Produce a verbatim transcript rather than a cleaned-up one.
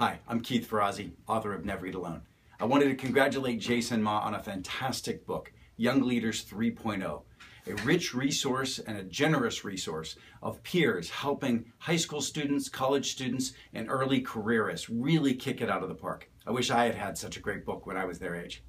Hi, I'm Keith Ferrazzi, author of Never Eat Alone. I wanted to congratulate Jason Ma on a fantastic book, Young Leaders three point oh, a rich resource and a generous resource of peers helping high school students, college students, and early careerists really kick it out of the park. I wish I had had such a great book when I was their age.